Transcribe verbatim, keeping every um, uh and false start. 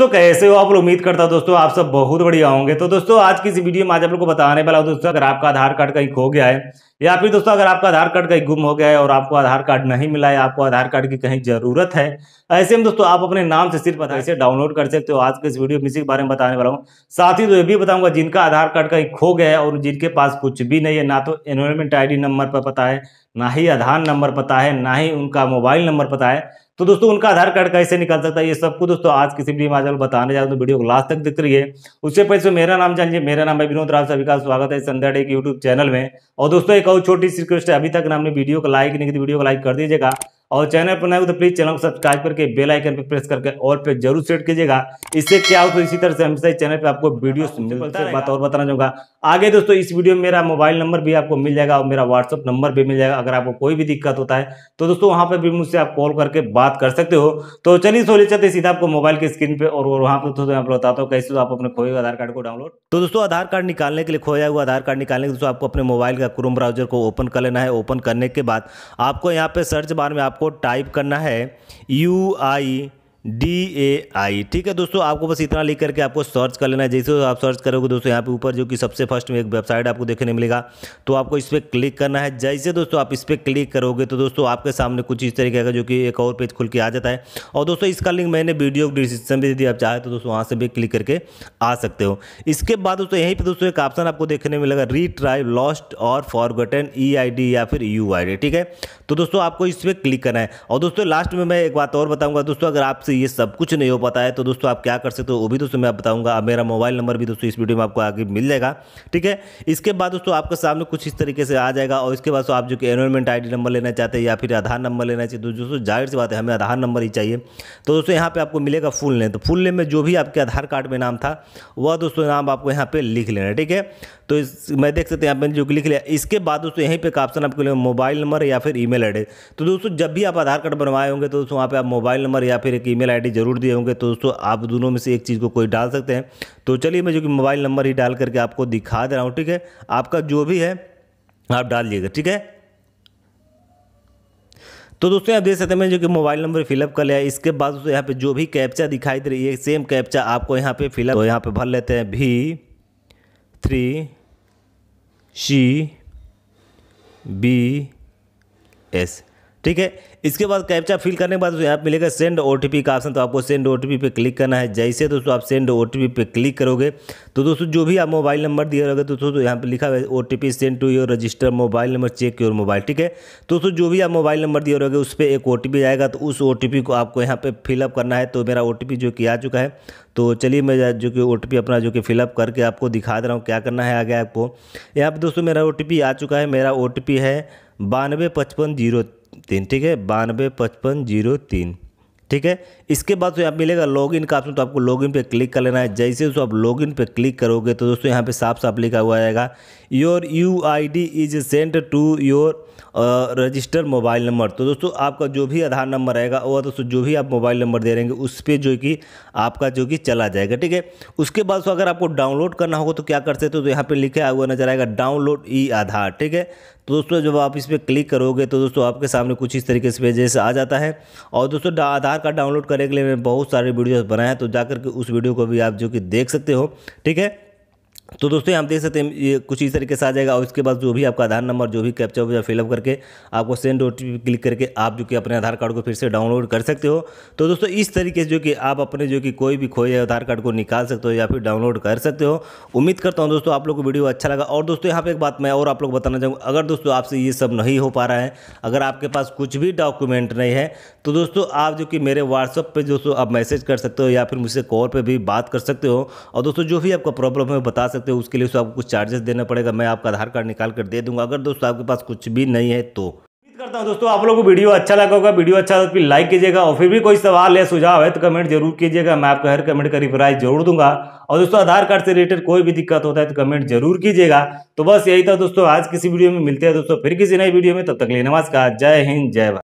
दोस्तों कैसे हो आप लोग, उम्मीद करता हूँ दोस्तों आप सब बहुत बढ़िया होंगे। तो दोस्तों आज की इस वीडियो में आज आप लोग को बताने वाला हूँ दोस्तों, अगर आपका आधार कार्ड कहीं खो गया है या फिर दोस्तों अगर आपका आधार कार्ड कहीं गुम हो गया है और आपको आधार कार्ड नहीं मिला है, आपको आधार कार्ड की कहीं जरूरत है, ऐसे में दोस्तों आप अपने नाम से सिर्फ ऐसे डाउनलोड कर सकते हो। आज के इस वीडियो में इसी के बारे में बताने वाला हूँ। साथ ही तो ये भी बताऊंगा जिनका आधार कार्ड कहीं खो गया है और जिनके पास कुछ भी नहीं है, ना तो एनरोलमेंट आई डी नंबर पर पता है, ना ही आधार नंबर पता है, ना ही उनका मोबाइल नंबर पता है, तो दोस्तों उनका आधार कार्ड कैसे निकल सकता है, ये सबको दोस्तों आज किसी भी माजल बताने जाऊँ। तो वीडियो को लास्ट तक देखते रहिए। उससे पहले मेरा नाम जान लीजिए, मेरा नाम है विनोद रावत, सभी का स्वागत है संध्या टेक यूट्यूब चैनल में। और दोस्तों एक और छोटी सी रिक्वेस्ट है, अभी तक हमने वीडियो को लाइक नहीं की तो वीडियो को लाइक कर दीजिएगा, और चैनल पर नए हो तो प्लीज चैनल को सब्सक्राइब करके बेल आइकन पर प्रेस करके ऑल पे जरूर सेट कीजिएगा। इससे क्या हो तो इसी तरह से हमेशा चैनल पे आपको वीडियोस मिलते हैं। बात और बताना चाहूंगा आगे दोस्तों, इस वीडियो में मेरा मोबाइल नंबर भी आपको मिल जाएगा और मेरा व्हाट्सअप नंबर भी मिल जाएगा। अगर आपको कोई भी दिक्कत होता है तो दोस्तों वहाँ पर भी मुझसे आप कॉल करके बात कर सकते हो। तो चलिए सो ले चलते सीधा आपको मोबाइल की स्क्रीन पे, और वहाँ पर दोस्तों मैं बताता हूँ कैसे आप अपने खोए हुए आधार कार्ड को डाउनलोड। तो दोस्तों आधार कार्ड निकालने के लिए, खोया हुआ आधार कार्ड निकालने के लिए आपको अपने मोबाइल का क्रोम ब्राउजर को ओपन कर लेना है। ओपन करने के बाद आपको यहाँ पे सर्च बार में को टाइप करना है यू आई डी ए आई। ठीक है दोस्तों, आपको बस इतना लिख करके आपको सर्च कर लेना है। जैसे आप सर्च करोगे दोस्तों यहाँ पे ऊपर जो कि सबसे फर्स्ट में एक वेबसाइट आपको देखने मिलेगा, तो आपको इस पर क्लिक करना है। जैसे दोस्तों आप इस पर क्लिक करोगे तो दोस्तों आपके सामने कुछ इस तरीके का जो कि एक और पेज खुल के आ जाता है। और दोस्तों इसका लिंक मैंने वीडियो डिस्क्रिप्शन में दिया, आप चाहे तो दोस्तों वहाँ से भी क्लिक करके आ सकते हो। इसके बाद दोस्तों यहीं पर दोस्तों एक ऑप्शन आपको देखने मिलेगा, रीट्राई लॉस्ट और फॉरगॉटन ई आई डी या फिर यू आई डी। ठीक है तो दोस्तों आपको इस पर क्लिक करना है। और दोस्तों लास्ट में मैं एक बात और बताऊँगा दोस्तों, अगर आप ये सब कुछ नहीं हो पाता है तो दोस्तों आप क्या कर सकते हो वो भी दोस्तों मैं बताऊंगा। मेरा मोबाइल नंबर भी दोस्तों इस वीडियो में आपको आगे मिल जाएगा। ठीक है, इसके बाद दोस्तों आपके सामने कुछ इस तरीके से आ जाएगा। और इसके बाद तो आप जो कि एनरोलमेंट आई डी नंबर लेना चाहते हैं या फिर आधार नंबर लेना चाहिए, तो दोस्तों जाहिर सी बात है हमें आधार नंबर ही चाहिए। तो दोस्तों यहाँ पर आपको मिलेगा फुल नेम, तो फुल नेम में जो भी आपके आधार कार्ड में नाम था वह दोस्तों नाम आपको यहाँ पर लिख लेना है। ठीक है तो मैं देख सकते हैं यहाँ पर जो लिख लिया। इसके बाद दोस्तों यहीं पर एक ऑप्शन आपको मोबाइल नंबर या फिर ई मेल आई डी। तो दोस्तों जब भी आप आधार कार्ड बनवाए होंगे तो दोस्तों वहाँ पर आप मोबाइल नंबर या फिर ईमेल आईडी जरूर दिए होंगे, तो दोस्तों आप दोनों में से एक चीज़ को कोई डाल सकते हैं। तो चलिए मैं जो कि मोबाइल नंबर ही डाल करके आपको दिखा दे रहा हूँ। ठीक है, आपका जो भी है आप डाल दीजिएगा। ठीक है तो दोस्तों आप देख सकते हैं मैं जो कि मोबाइल नंबर फिलअप कर लिया। इसके बाद दोस्तों यहाँ पे जो भी कैप्चा दिखाई दे रही है सेम कैप्चा आपको यहाँ पे फिलअप, तो यहाँ पे भर लेते हैं भी थ्री सी बी एस। ठीक है, इसके बाद कैप्चा फिल करने के बाद दोस्तों यहाँ पे मिलेगा सेंड ओटीपी का ऑप्शन, तो आपको सेंड ओटीपी पे क्लिक करना है। जैसे दोस्तों आप सेंड ओटीपी पे क्लिक करोगे तो दोस्तों जो भी आप मोबाइल नंबर दिए रहोगे तो दोस्तों यहाँ पे लिखा हुआ है OTP send to your register mobile number check your mobile. ठीक है तो दोस्तों जो भी आप मोबाइल नंबर दिए रहोगे उस पर एक ओटीपी आएगा, तो उस ओटीपी को आपको यहाँ पे फिलअप करना है। तो मेरा ओटीपी जो कि आ चुका है, तो चलिए मैं जो कि ओटीपी अपना जो कि फिलअप करके आपको दिखा दे रहा हूँ क्या करना है आगे आपको। यहाँ पर दोस्तों मेरा ओटीपी आ चुका है, मेरा ओटीपी है बानवे पचपन जीरो तीन। ठीक है बानवे पचपन जीरो तीन। ठीक है, इसके बाद तो यहाँ मिलेगा लॉगिन का ऑप्शन, तो आपको लॉगिन पे क्लिक कर लेना है। जैसे दोस्तों आप लॉगिन पे क्लिक करोगे तो दोस्तों यहाँ पे साफ साफ लिखा हुआ आएगा your U I D is sent to your register mobile number. तो दोस्तों आपका जो भी आधार नंबर रहेगा और दोस्तों जो भी आप मोबाइल नंबर दे रहेंगे उस पर जो कि आपका जो कि चला जाएगा। ठीक है, उसके बाद तो अगर आपको डाउनलोड करना होगा तो क्या कर सकते हो, तो यहाँ पर लिखा हुआ नजर आएगा डाउनलोड ई आधार। ठीक है तो दोस्तों जब आप इस पर क्लिक करोगे तो दोस्तों आपके सामने कुछ इस तरीके से पेजेस आ जाता है। और दोस्तों आधार कार्ड डाउनलोड करने के लिए मैंने बहुत सारे वीडियोस बनाए हैं, तो जाकर के उस वीडियो को भी आप जो कि देख सकते हो। ठीक है तो दोस्तों आप देख सकते हैं ये कुछ इस तरीके से आ जाएगा। और इसके बाद जो भी आपका आधार नंबर जो भी कैप्चा वगैरह फिलअप करके आपको सेंड ओटीपी क्लिक करके आप जो कि अपने आधार कार्ड को फिर से डाउनलोड कर सकते हो। तो दोस्तों इस तरीके से जो कि आप अपने जो कि कोई भी खोए आधार कार्ड को निकाल सकते हो या फिर डाउनलोड कर सकते हो। उम्मीद करता हूँ दोस्तों आप लोग को वीडियो अच्छा लगा। और दोस्तों यहाँ पर एक बात मैं और आप लोग बताना चाहूँगा, अगर दोस्तों आपसे ये सब नहीं हो पा रहा है, अगर आपके पास कुछ भी डॉक्यूमेंट नहीं है, तो दोस्तों आप जो कि मेरे व्हाट्सअप पर दोस्तों आप मैसेज कर सकते हो या फिर मुझसे कॉल पर भी बात कर सकते हो। और दोस्तों जो भी आपका प्रॉब्लम है बता, उसके लिए आपको कुछ चार्जेस देना पड़ेगा, मैं आपका आधार कार्ड निकाल कर दे दूंगा अगर दोस्तों आपके पास कुछ भी नहीं है। तो उम्मीद करता हूं दोस्तों आप लोगों को वीडियो अच्छा लगा होगा। वीडियो अच्छा लगा तो फिर लाइक कीजिएगा, और फिर भी कोई सवाल है सुझाव है तो कमेंट जरूर कीजिएगा, मैं आपका हर कमेंट का रिप्लाई जरूर दूंगा। और दोस्तों आधार कार्ड से रिलेटेड कोई भी दिक्कत होता है तो कमेंट जरूर कीजिएगा। तो बस यही था दोस्तों आज किसी वीडियो में, मिलते हैं दोस्तों फिर किसी नई वीडियो में, तब तक के लिए नमस्कार, जय हिंद जय भारत।